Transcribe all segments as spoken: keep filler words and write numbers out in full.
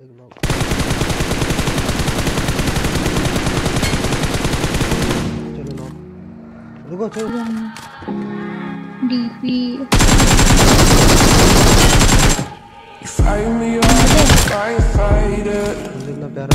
चलो लो, रुको चलो। डीपी कितना प्यारा।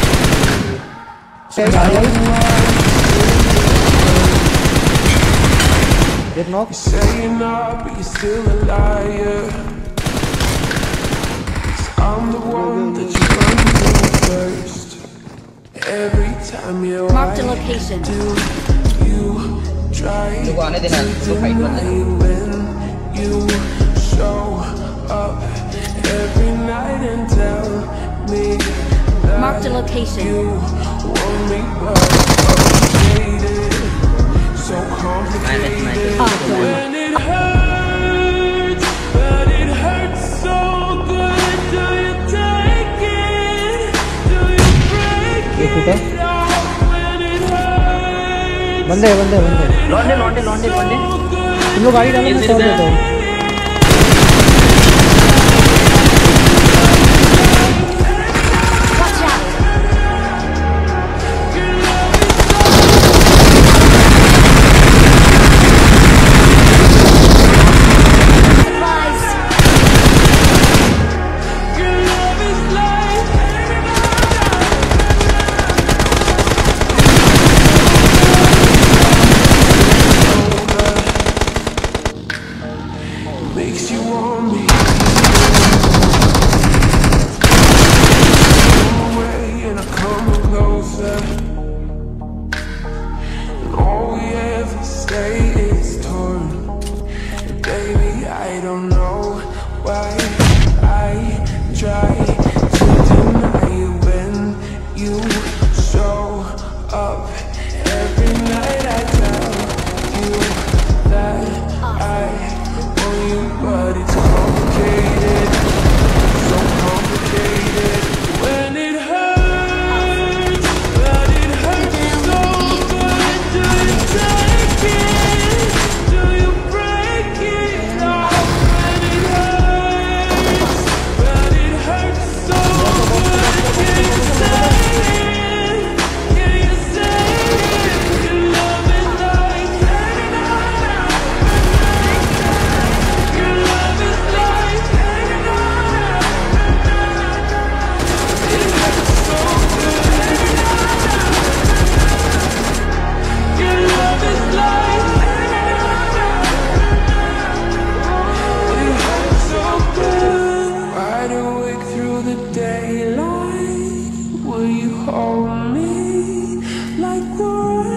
I'm the one that you run to first. Every time you mark the location, do you try to deny when you show up every night and tell me that mark the location. You want me well, complicated, so complicated. When it hurts, but it hurts so good. Do you take it? Do you break it? बंदे बंदे बंदे लौंडे लौंडे लौंडे लौंडे तुम लोग गाड़ी डालो मैं तोड़ देता हूँ। Daylight, will you hold me like the rain?